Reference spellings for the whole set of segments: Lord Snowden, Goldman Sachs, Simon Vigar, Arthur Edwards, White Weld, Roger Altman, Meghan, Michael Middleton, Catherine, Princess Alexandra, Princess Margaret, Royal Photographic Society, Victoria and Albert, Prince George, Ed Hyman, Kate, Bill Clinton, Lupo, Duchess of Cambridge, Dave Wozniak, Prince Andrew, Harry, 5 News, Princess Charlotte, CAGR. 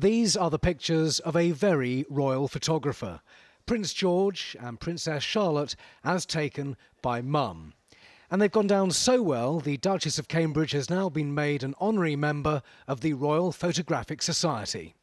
These are the pictures of a very royal photographer, Prince George and Princess Charlotte, as taken by Mum. And they've gone down so well, the Duchess of Cambridge has now been made an honorary member of the Royal Photographic Society.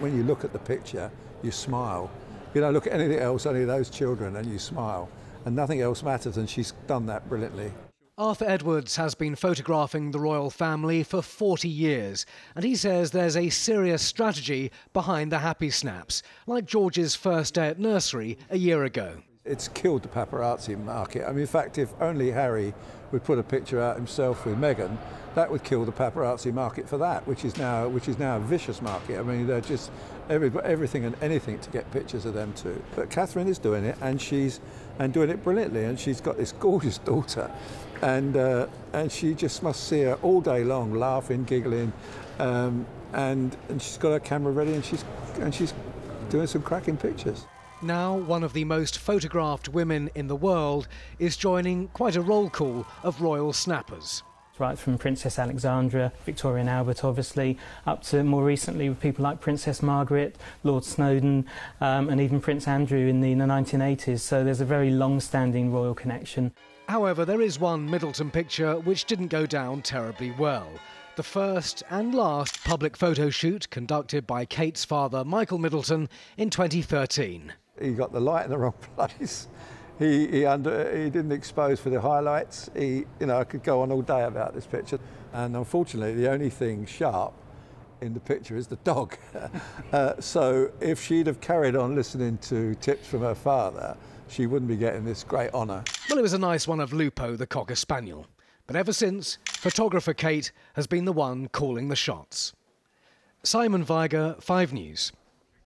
When you look at the picture, you smile. You don't look at anything else, only those children, and you smile. And nothing else matters, and she's done that brilliantly. Arthur Edwards has been photographing the royal family for 40 years, and he says there's a serious strategy behind the happy snaps, like George's first day at nursery a year ago. It's killed the paparazzi market. I mean, in fact, if only Harry would put a picture out himself with Meghan, that would kill the paparazzi market for that, which is now a vicious market. I mean, they're just everything and anything to get pictures of them too. But Catherine is doing it, and she's doing it brilliantly, and she's got this gorgeous daughter, and she just must see her all day long, laughing, giggling, and she's got her camera ready, and she's doing some cracking pictures. Now, one of the most photographed women in the world is joining quite a roll call of royal snappers. Right from Princess Alexandra, Victoria and Albert, obviously, up to more recently with people like Princess Margaret, Lord Snowden, and even Prince Andrew in the 1980s. So there's a very long-standing royal connection. However, there is one Middleton picture which didn't go down terribly well. The first and last public photo shoot conducted by Kate's father, Michael Middleton, in 2013. He got the light in the wrong place. He didn't expose for the highlights. I could go on all day about this picture. And unfortunately, the only thing sharp in the picture is the dog. So if she'd have carried on listening to tips from her father, she wouldn't be getting this great honour. Well, it was a nice one of Lupo, the Cocker Spaniel. But ever since, photographer Kate has been the one calling the shots. Simon Vigar, 5 News.